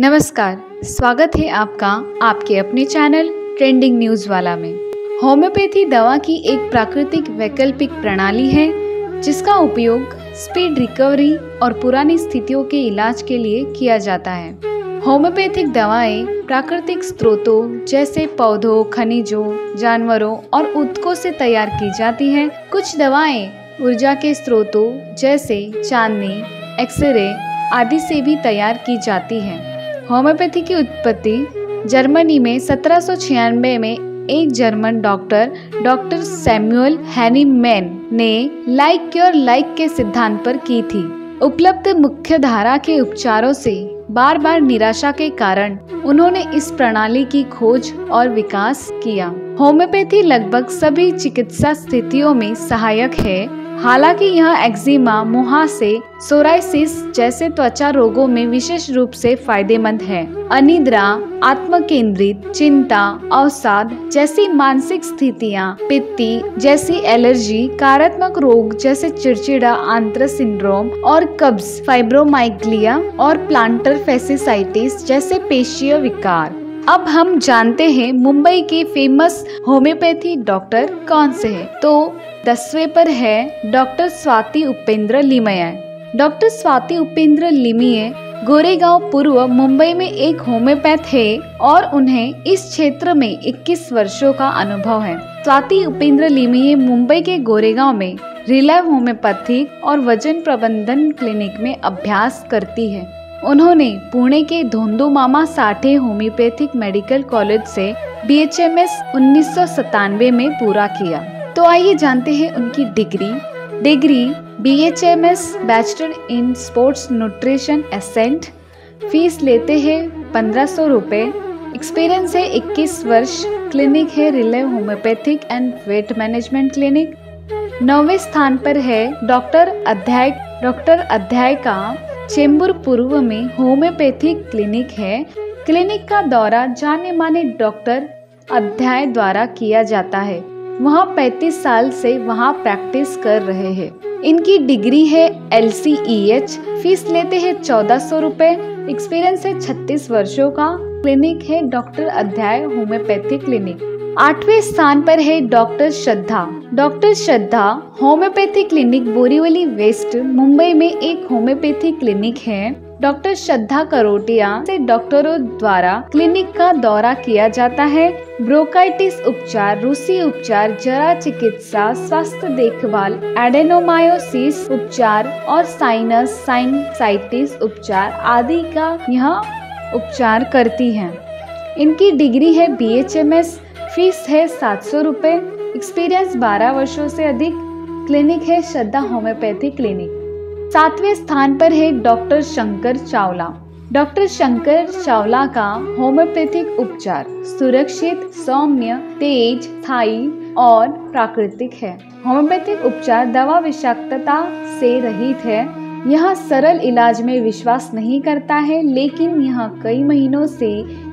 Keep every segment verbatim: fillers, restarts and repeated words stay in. नमस्कार, स्वागत है आपका आपके अपने चैनल ट्रेंडिंग न्यूज़वाला में। होम्योपैथी दवा की एक प्राकृतिक वैकल्पिक प्रणाली है जिसका उपयोग स्पीड रिकवरी और पुरानी स्थितियों के इलाज के लिए किया जाता है। होम्योपैथिक दवाएं प्राकृतिक स्रोतों जैसे पौधों, खनिजों, जानवरों और उत्कों से तैयार की जाती है। कुछ दवाएं ऊर्जा के स्रोतों जैसे चांदनी, एक्सरे आदि से भी तैयार की जाती है। होम्योपैथी की उत्पत्ति जर्मनी में सत्रह सौ छियानबे में एक German doctor doctor Samuel Hahnemann ने लाइक क्योर लाइक के सिद्धांत पर की थी। उपलब्ध मुख्य धारा के उपचारों से बार बार निराशा के कारण उन्होंने इस प्रणाली की खोज और विकास किया। होम्योपैथी लगभग सभी चिकित्सा स्थितियों में सहायक है, हालांकि यह एक्जिमा, मुहासे, सोराइसिस जैसे त्वचा रोगों में विशेष रूप से फायदेमंद है। अनिद्रा, आत्मकेंद्रित, चिंता, अवसाद जैसी मानसिक स्थितियां, पित्ती जैसी एलर्जी, कारात्मक रोग जैसे चिड़चिड़ा आंत्र सिंड्रोम और कब्ज, फाइब्रोमाइग्लिया और प्लांटर फैसिसाइटिस जैसे पेशीय विकार। अब हम जानते हैं मुंबई के फेमस होम्योपैथी डॉक्टर कौन से हैं। तो दसवें पर है डॉक्टर स्वाति उपेंद्र लिमये। डॉक्टर स्वाति उपेंद्र लिमये गोरेगांव पूर्व मुंबई में एक होम्योपैथ है और उन्हें इस क्षेत्र में इक्कीस वर्षों का अनुभव है। स्वाति उपेंद्र लिमये मुंबई के गोरेगांव में रिलायबल होम्योपैथी और वजन प्रबंधन क्लिनिक में अभ्यास करती है। उन्होंने पुणे के Dhondo Mama Sathe homeopathic medical college से बी एच एम एस उन्नीस सौ सतानवे में पूरा किया। तो आइए जानते हैं उनकी degree. Degree B H M S bachelor in sports nutrition एसेंट। फीस लेते हैं पंद्रह सौ रुपये। एक्सपीरियंस है इक्कीस वर्ष। क्लिनिक है reliable homeopathic and weight management clinic. नौवें स्थान पर है डॉक्टर अध्याय। डॉक्टर अध्याय का चेंबूर पूर्व में होम्योपैथिक क्लिनिक है। क्लिनिक का दौरा जाने माने डॉक्टर अध्याय द्वारा किया जाता है। वहाँ पैंतीस साल से वहाँ प्रैक्टिस कर रहे हैं। इनकी डिग्री है L C E H. Fees लेते हैं चौदह सौ रुपये। एक्सपीरियंस है छत्तीस वर्षों का। क्लिनिक है डॉक्टर अध्याय होम्योपैथिक क्लिनिक। आठवें स्थान पर है doctor Shraddha. Doctor Shraddha homeopathy clinic Borivali west Mumbai में एक होम्योपैथी क्लिनिक है। डॉक्टर श्रद्धा करोटिया से डॉक्टरों द्वारा क्लिनिक का दौरा किया जाता है। ब्रोंकाइटिस उपचार, रूसी उपचार, जरा चिकित्सा, स्वास्थ्य देखभाल, एडेनोमायोसिस उपचार और साइनस साइनसाइटिस उपचार आदि का यह उपचार करती है। इनकी डिग्री है B H M S. Fees है सात सौ रुपये। एक्सपीरियंस बारह वर्षों से अधिक। क्लिनिक है श्रद्धा होम्योपैथी क्लिनिक। सातवें स्थान पर है डॉक्टर शंकर चावला। डॉक्टर शंकर चावला का होम्योपैथिक उपचार सुरक्षित, सौम्य, तेज, स्थायी और प्राकृतिक है। होम्योपैथिक उपचार दवा विषाक्तता से रहित है। यह सरल इलाज में विश्वास नहीं करता है, लेकिन यह कई महीनों से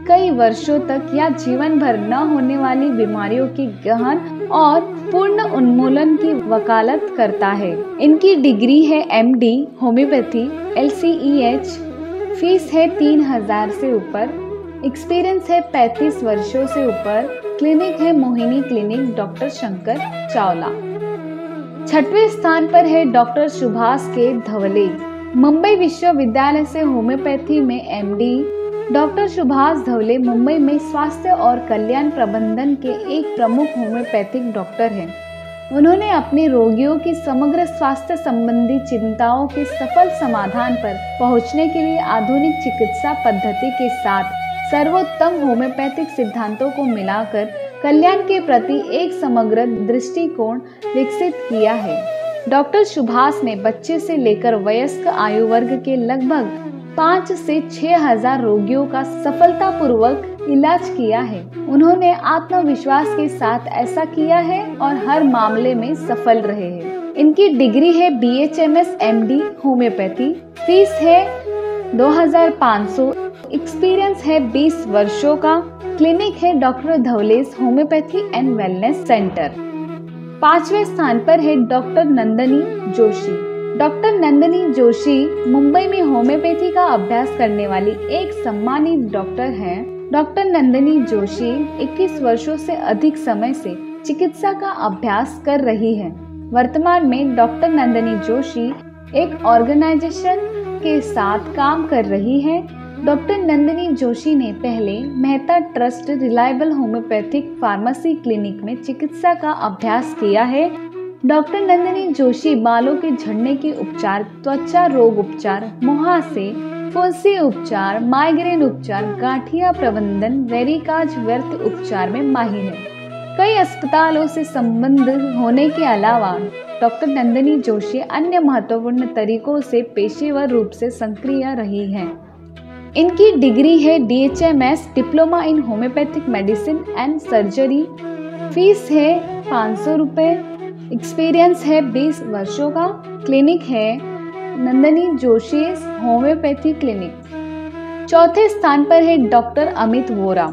कई वर्षों तक या जीवन भर न होने वाली बीमारियों के गहन और पूर्ण उन्मूलन की वकालत करता है। इनकी डिग्री है M D homeopathy L C E H. Fees है तीन हजार से ऊपर। एक्सपीरियंस है पैंतीस वर्षों से ऊपर। क्लिनिक है मोहिनी क्लिनिक, डॉक्टर शंकर चावला। छठवें स्थान पर है डॉक्टर सुभाष के धवले। मुंबई विश्वविद्यालय से होम्योपैथी में M D doctor Subhash Dhawale Mumbai में स्वास्थ्य और कल्याण प्रबंधन के एक प्रमुख होम्योपैथिक डॉक्टर हैं। उन्होंने अपने रोगियों की समग्र स्वास्थ्य संबंधी चिंताओं के सफल समाधान पर पहुंचने के लिए आधुनिक चिकित्सा पद्धति के साथ सर्वोत्तम होम्योपैथिक सिद्धांतों को मिलाकर कल्याण के प्रति एक समग्र दृष्टिकोण विकसित किया है। डॉक्टर सुभाष ने बच्चे से लेकर वयस्क आयु वर्ग के लगभग पाँच से छह हजार रोगियों का सफलतापूर्वक इलाज किया है। उन्होंने आत्मविश्वास के साथ ऐसा किया है और हर मामले में सफल रहे हैं। इनकी डिग्री है B H M S M D homeopathy. Fees है दो हजार पाँच सौ। एक्सपीरियंस है बीस वर्षों का। क्लिनिक है doctor Dhawale's homeopathy and wellness centre. पांचवें स्थान पर है डॉक्टर नंदिनी जोशी। डॉक्टर नंदिनी जोशी मुंबई में होम्योपैथी का अभ्यास करने वाली एक सम्मानित डॉक्टर हैं। डॉक्टर नंदिनी जोशी इक्कीस वर्षों से अधिक समय से चिकित्सा का अभ्यास कर रही है। वर्तमान में डॉक्टर नंदिनी जोशी एक ऑर्गेनाइजेशन के साथ काम कर रही है। डॉक्टर नंदिनी जोशी ने पहले Mehta trust reliable homeopathic pharmacy clinic में चिकित्सा का अभ्यास किया है। डॉक्टर नंदिनी जोशी बालों के झड़ने के उपचार, त्वचा रोग उपचार, मुहासे, फुंसी उपचार, माइग्रेन उपचार, गाठिया प्रबंधन, वेरिकाज व्रत उपचार में माहिर है। कई अस्पतालों से संबंध होने के अलावा डॉक्टर नंदिनी जोशी अन्य महत्वपूर्ण तरीकों से पेशेवर रूप से सक्रिय रही हैं। इनकी डिग्री है D H M S diploma in homeopathic medicine and surgery. Fees है पाँच सौ रुपये। एक्सपीरियंस है बीस वर्षों का। क्लिनिक है नंदिनी जोशी होम्योपैथी क्लिनिक। चौथे स्थान पर है डॉक्टर अमित वोरा।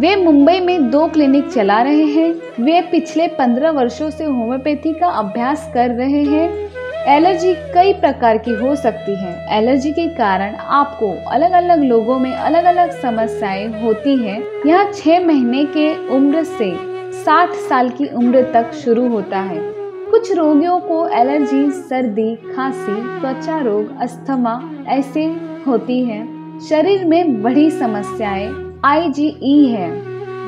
वे मुंबई में दो क्लिनिक चला रहे हैं। वे पिछले पंद्रह वर्षों से होम्योपैथी का अभ्यास कर रहे हैं। एलर्जी कई प्रकार की हो सकती है। एलर्जी के कारण आपको अलग अलग लोगों में अलग अलग समस्याएं होती हैं। यह छः महीने के उम्र से साठ साल की उम्र तक शुरू होता है। कुछ रोगियों को एलर्जी सर्दी, खांसी, त्वचा रोग, अस्थमा ऐसे होती है। शरीर में बड़ी समस्याएं आई जी ई है।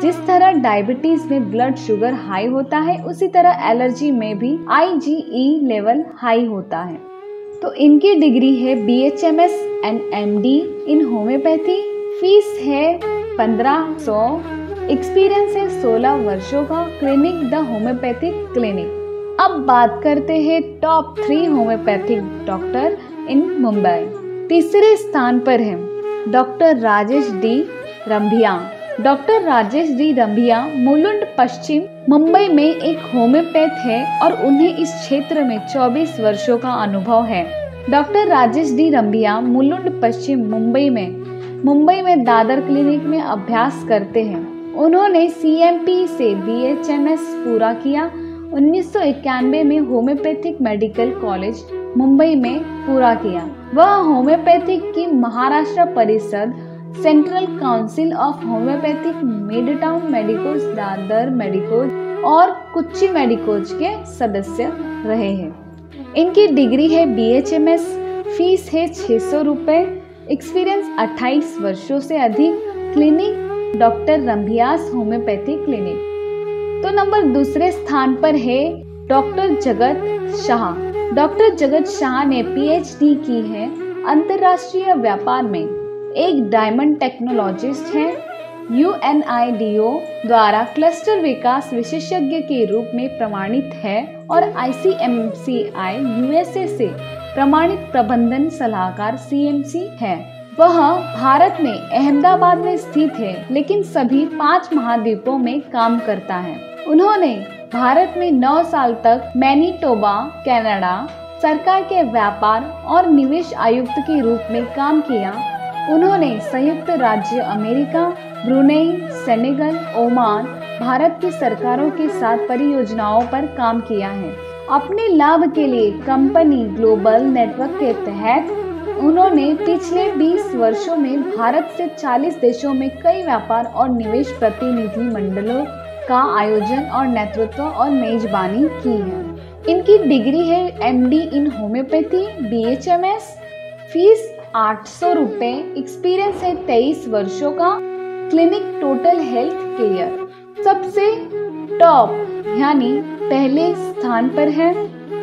जिस तरह डायबिटीज में ब्लड शुगर हाई होता है, उसी तरह एलर्जी में भी आई जी ई लेवल हाई होता है। तो इनकी डिग्री है B H M S and M D in homeopathy. Fees है पंद्रह सौ। एक्सपीरियंस है सोलह वर्षों का। Clinic the homeopathic clinic. अब बात करते हैं top three homeopathic doctor in Mumbai. तीसरे स्थान पर है doctor Rajesh D Rambhia. Doctor Rajesh D Rambhia Mulund पश्चिम मुंबई में एक होम्योपैथ है और उन्हें इस क्षेत्र में चौबीस वर्षों का अनुभव है। डॉक्टर राजेश डी रंभिया मुलुंड पश्चिम मुंबई में मुंबई में दादर क्लिनिक में अभ्यास करते हैं। उन्होंने सी एम पी से बी एच एम एस पूरा किया। उन्नीस सौ इक्यानवे में होम्योपैथिक मेडिकल कॉलेज मुंबई में पूरा किया। वह होम्योपैथिक की महाराष्ट्र परिषद, Central Council of Homeopathic, Midtown Medicos, Dadar Medicos और कुच्ची मेडिकोज के सदस्य रहे हैं। इनकी डिग्री है B H M S. Fees है छः सौ रुपये। एक्सपीरियंस अट्ठाईस वर्षों से अधिक। Clinic doctor Rambhia's homeopathy clinic. तो नंबर दूसरे स्थान पर है डॉक्टर जगत शाह। डॉक्टर जगत शाह ने पी एच डी की है अंतर्राष्ट्रीय व्यापार में। एक डायमंड टेक्नोलॉजिस्ट हैं। U N I D O द्वारा क्लस्टर विकास विशेषज्ञ के रूप में प्रमाणित है और I C M C I U S A से प्रमाणित प्रबंधन सलाहकार सी एम सी है। वह भारत में अहमदाबाद में स्थित है, लेकिन सभी पांच महाद्वीपों में काम करता है। उन्होंने भारत में नौ साल तक मैनीटोबा, कनाडा सरकार के व्यापार और निवेश आयुक्त के रूप में काम किया। उन्होंने संयुक्त राज्य America, Brunei, Senegal, Oman, Bharat की सरकारों के साथ परियोजनाओं पर काम किया है। अपने लाभ के लिए कंपनी ग्लोबल नेटवर्क के तहत उन्होंने पिछले बीस वर्षों में भारत से चालीस देशों में कई व्यापार और निवेश प्रतिनिधि मंडलों का आयोजन और नेतृत्व और मेजबानी की है। इनकी डिग्री है M D in homeopathy, B H M S. Fees आठ सौ रुपये। एक्सपीरियंस है तेईस वर्षों का। Clinic total health care. सबसे टॉप यानी पहले स्थान पर है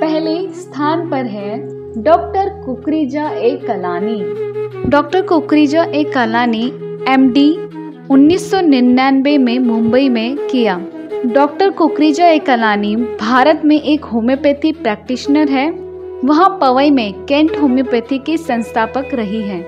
पहले स्थान पर है doctor Kukreja Aklani. Doctor Kukreja Akalani M D उन्नीस सौ निन्यानवे में मुंबई में किया। डॉक्टर कुकरेजा अकलानी भारत में एक होम्योपैथी प्रैक्टिशनर है। वहाँ पवई में कैंट होम्योपैथी की संस्थापक रही हैं।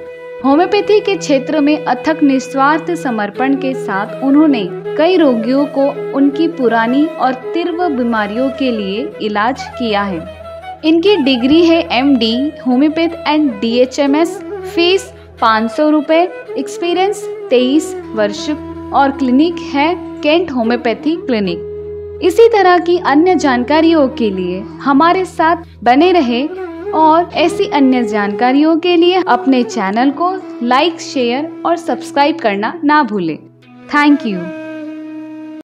होम्योपैथी के क्षेत्र में अथक निस्वार्थ समर्पण के साथ उन्होंने कई रोगियों को उनकी पुरानी और तीव्र बीमारियों के लिए इलाज किया है। इनकी डिग्री है M D homeopath and D H M S. Fees पाँच सौ रुपये। एक्सपीरियंस तेईस वर्ष और क्लिनिक है कैंट होम्योपैथी क्लिनिक। इसी तरह की अन्य जानकारियों के लिए हमारे साथ बने रहे। और ऐसी अन्य जानकारियों के लिए अपने चैनल को लाइक, शेयर और सब्सक्राइब करना ना भूलें। Thank you.